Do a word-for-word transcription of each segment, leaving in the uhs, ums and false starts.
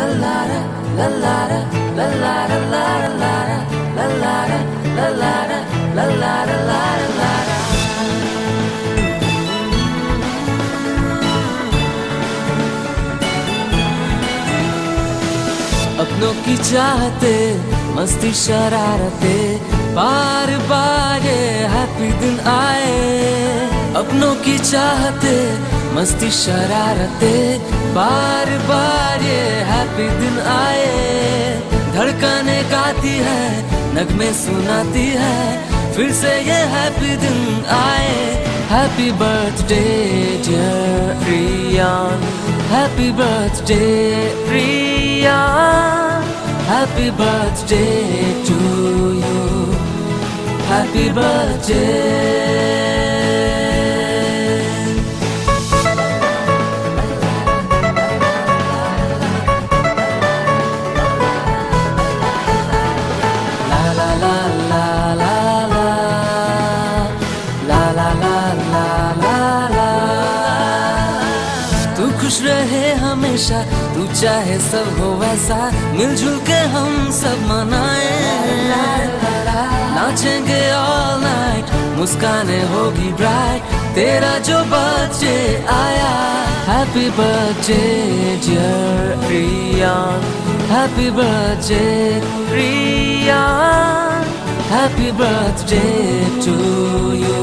अपनों की चाहते मस्ती शरारते बार बार ये हैप्पी दिन आए। अपनों की चाहते मस्ती शरारते बार बार ये हैप्पी दिन आए। धड़कने गाती है नगमे सुनाती है फिर से ये हैप्पी दिन आए। Happy birthday dear Priyan, happy birthday Priyan, happy birthday to you, happy birthday. खुश रहे हमेशा तू चाहे सब हो वैसा, मिलजुल के हम सब मनाएं। नाचेंगे ऑल नाइट मुस्काने होगी ब्राइट, तेरा जो बर्थडे आया। Happy birthday dear Priyan, happy birthday Priyan, happy birthday to you,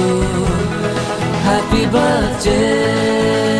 you, happy birthday.